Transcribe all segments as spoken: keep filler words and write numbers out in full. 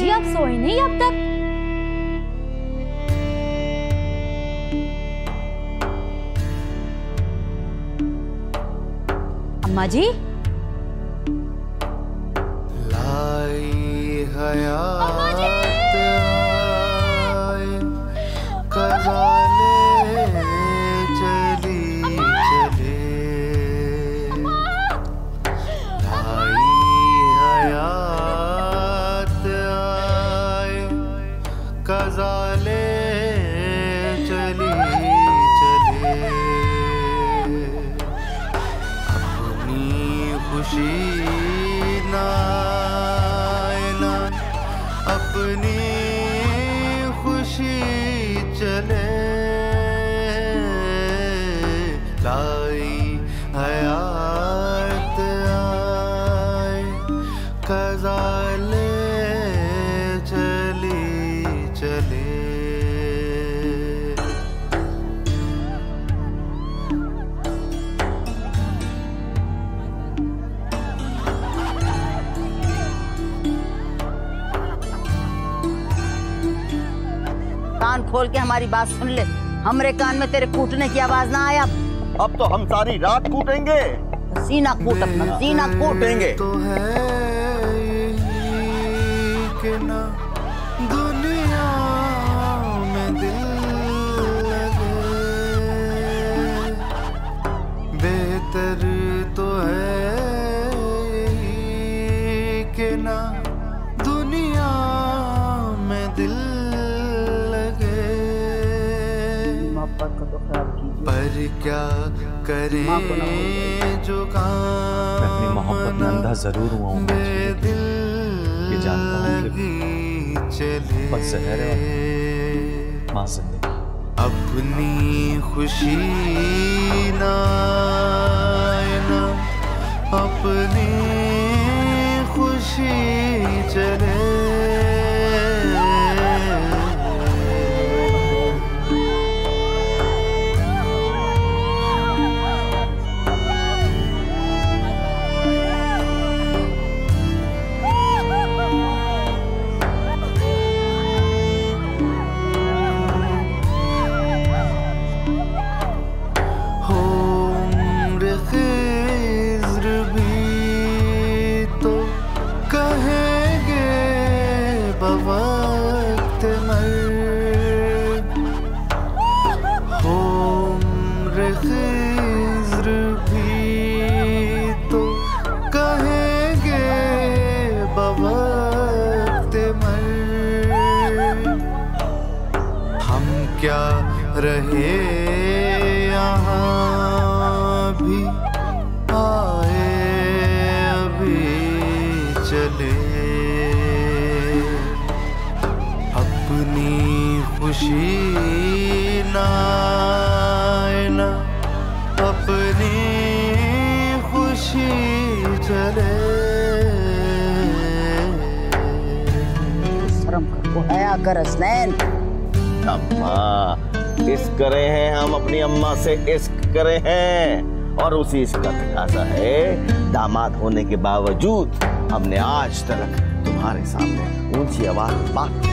जी आप सोए नहीं अब तक? अम्मा जी, लाई हया ग़ज़ाले चली चले अपनी खुशी ना ना अपनी खुशी चले लाई हयात आए ग़ज़ाले कान खोल के हमारी बात सुन ले। हमरे कान में तेरे कूटने की आवाज ना आए। अब अब तो हम सारी रात कूटेंगे। सीना कूट अपना, सीना कूटेंगे। तो है कि ना दुनिया में दिल लगे बेहतर तो है कि ना दुनिया में दिल पर क्या करें जो काम अपनी मोहब्बत में अंधा जरूर हुआ हूं। दिल ये जानता हूं कि बस जहर है मां जिंदगी अपनी खुशी ना ना अपनी खुशी चले ख़िज़्र भी तो कहेंगे बवक्त मर हम क्या रहे यहाँ भी आए अभी चले अपनी खुशी ना अपनी खुशी चले शर्म करो हया कर हसनैन। अम्मा इश्क करे हैं हम अपनी अम्मा से इश्क करे हैं और उसी इश्क का तकाजा है दामाद होने के बावजूद हमने आज तक तुम्हारे सामने ऊंची आवाज में बात की।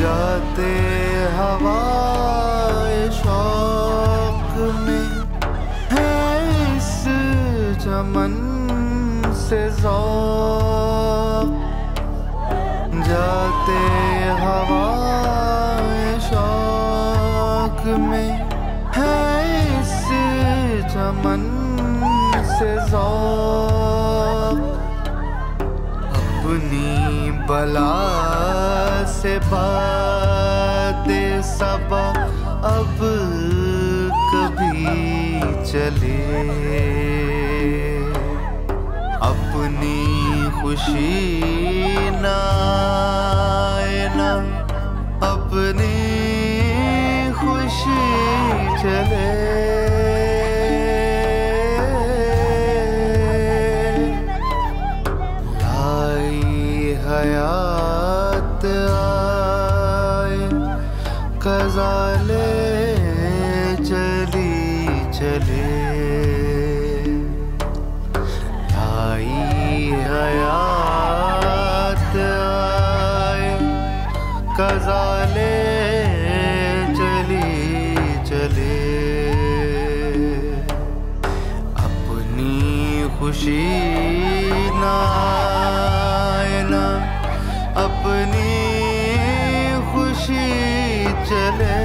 जाते हवा शौक में है इस चमन से ज़ौक़ जाते हवाए शौक में है इस चमन से ज़ौक़ अपनी बला से बाते सब अब कभी चले अपनी खुशी ना ना अपनी खुशी चले ग़ज़ाले चली चले आई हया ग़ज़ाले चली चले, अपनी खुशी ना आए ना, अपनी खुशी चले।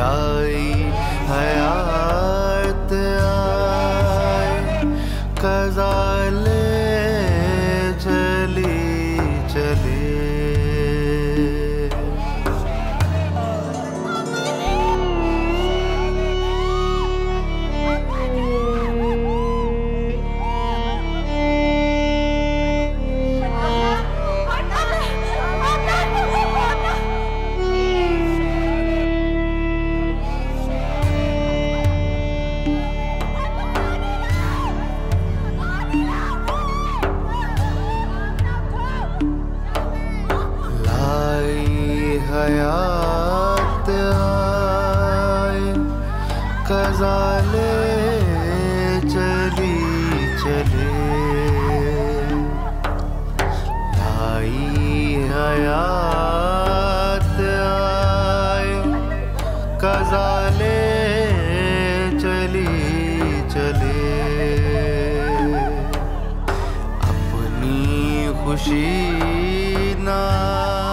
लाई हयात आए ग़ज़ाले चली चले। हयात आए ग़ज़ाले चली चले। आई हयात आए ग़ज़ाले चली चले। अपनी खुशी ना